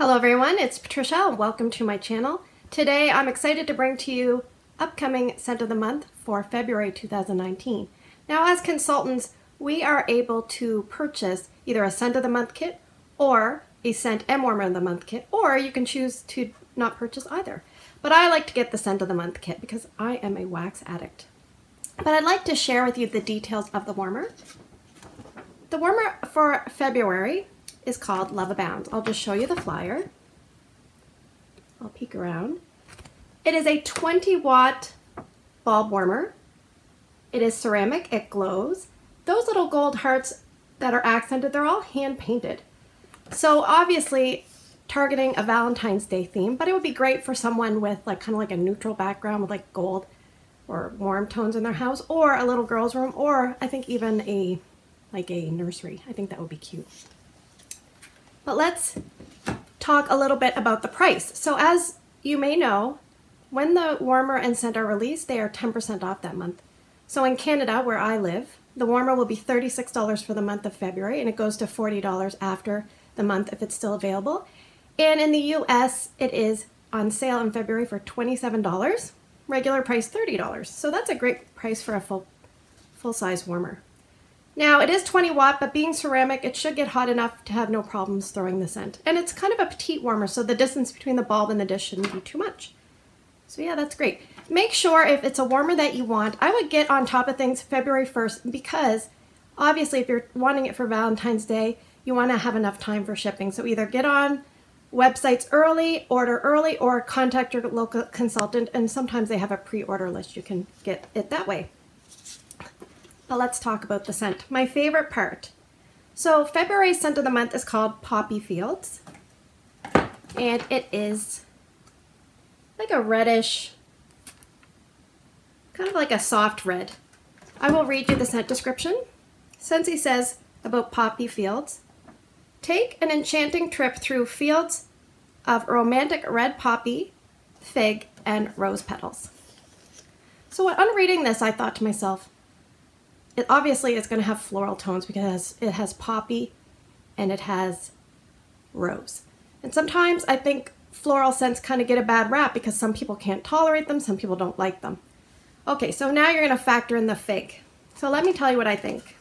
Hello everyone, it's Patricia and welcome to my channel. Today I'm excited to bring to you upcoming scent of the month for February 2019. Now as consultants, we are able to purchase either a scent of the month kit or a scent and warmer of the month kit, or you can choose to not purchase either. But I like to get the scent of the month kit because I am a wax addict. But I'd like to share with you the details of the warmer. The warmer for February is called Love Abounds. I'll just show you the flyer. I'll peek around. It is a 20-watt bulb warmer. It is ceramic, it glows. Those little gold hearts that are accented, they're all hand-painted. So obviously targeting a Valentine's Day theme, but it would be great for someone with like kind of like a neutral background with like gold or warm tones in their house, or a little girl's room, or I think even a nursery. I think that would be cute. But let's talk a little bit about the price. So as you may know, when the warmer and scent are released, they are 10% off that month. So in Canada, where I live, the warmer will be $36 for the month of February, and it goes to $40 after the month if it's still available. And in the US, it is on sale in February for $27, regular price $30. So that's a great price for a full-size warmer. Now it is 20 watt, but being ceramic, it should get hot enough to have no problems throwing the scent. And it's kind of a petite warmer, so the distance between the bulb and the dish shouldn't be too much. So yeah, that's great. Make sure if it's a warmer that you want, I would get on top of things February 1st because obviously if you're wanting it for Valentine's Day, you want to have enough time for shipping. So either get on websites early, order early, or contact your local consultant, and sometimes they have a pre-order list. You can get it that way. But let's talk about the scent, my favorite part. So February's scent of the month is called Poppy Fields, and it is like a reddish, kind of like a soft red. I will read you the scent description. Scentsy says about Poppy Fields: take an enchanting trip through fields of romantic red poppy, fig, and rose petals. So on reading this, I thought to myself, it obviously is going to have floral tones because it has poppy and it has rose. And sometimes I think floral scents kind of get a bad rap because some people can't tolerate them, some people don't like them. Okay, so now you're going to factor in the fig. So let me tell you what I think.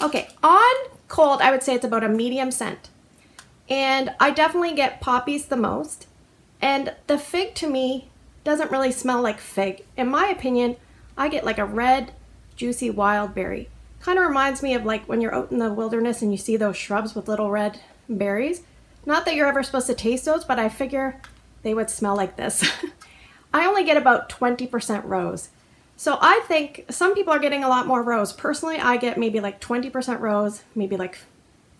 Okay, on cold, I would say it's about a medium scent. And I definitely get poppies the most. And the fig to me doesn't really smell like fig. In my opinion, I get like a red, juicy wild berry. Kind of reminds me of like when you're out in the wilderness and you see those shrubs with little red berries. Not that you're ever supposed to taste those, but I figure they would smell like this. I only get about 20% rose. So I think some people are getting a lot more rose. Personally, I get maybe like 20% rose, maybe like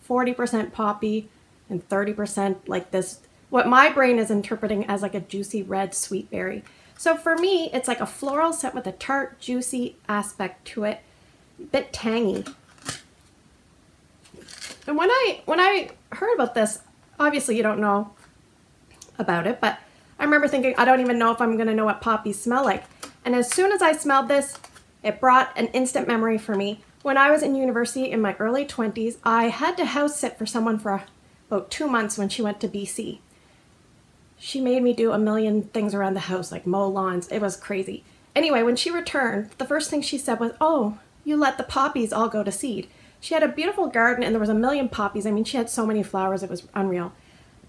40% poppy, and 30% like this, what my brain is interpreting as like a juicy red sweet berry. So for me, it's like a floral scent with a tart, juicy aspect to it, a bit tangy. And when I heard about this, obviously you don't know about it, but I remember thinking, I don't even know if I'm gonna know what poppies smell like. And as soon as I smelled this, it brought an instant memory for me. When I was in university in my early 20s, I had to house sit for someone for about 2 months when she went to BC. She made me do a million things around the house, like mow lawns. It was crazy. Anyway, when she returned, the first thing she said was, oh, you let the poppies all go to seed. She had a beautiful garden and there was a million poppies. I mean, she had so many flowers, it was unreal.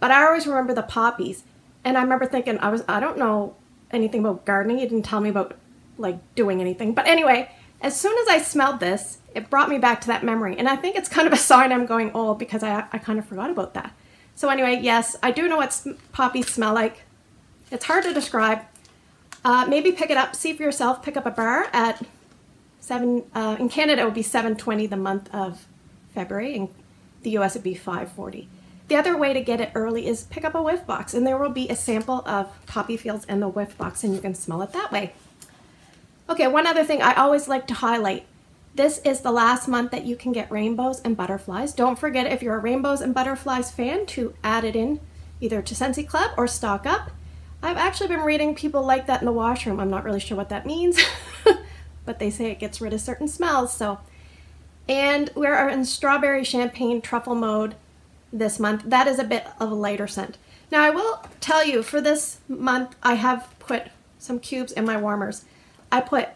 But I always remember the poppies. And I remember thinking, I don't know anything about gardening. You didn't tell me about like doing anything. But anyway, as soon as I smelled this, it brought me back to that memory. And I think it's kind of a sign I'm going old because I kind of forgot about that. So anyway, yes, I do know what poppies smell like. It's hard to describe. Maybe pick it up, see for yourself, pick up a bar at in Canada it would be $7.20 the month of February, in the US it would be $5.40. The other way to get it early is pick up a Whiff Box, and there will be a sample of Poppy Fields in the Whiff Box and you can smell it that way. Okay, one other thing I always like to highlight. This is the last month that you can get Rainbows and Butterflies. Don't forget, if you're a Rainbows and Butterflies fan, to add it in either to Scentsy Club or stock up. I've actually been reading people like that in the washroom. I'm not really sure what that means, but they say it gets rid of certain smells. So, and we're in Strawberry Champagne Truffle mode this month. That is a bit of a lighter scent. Now I will tell you, for this month I have put some cubes in my warmers. I put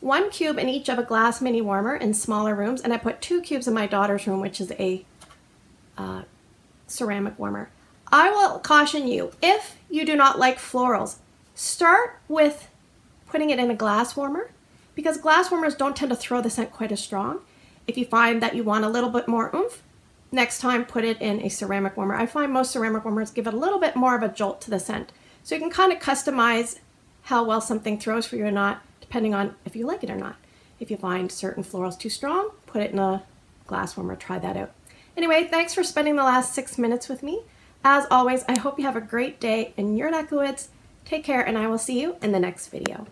one cube in each of a glass mini warmer in smaller rooms, and I put two cubes in my daughter's room, which is a ceramic warmer. I will caution you, if you do not like florals, start with putting it in a glass warmer, because glass warmers don't tend to throw the scent quite as strong. If you find that you want a little bit more oomph, next time put it in a ceramic warmer. I find most ceramic warmers give it a little bit more of a jolt to the scent. So you can kind of customize how well something throws for you or not, depending on if you like it or not. If you find certain florals too strong, put it in a glass warmer, try that out. Anyway, thanks for spending the last 6 minutes with me. As always, I hope you have a great day in your neck of the woods. Take care, and I will see you in the next video.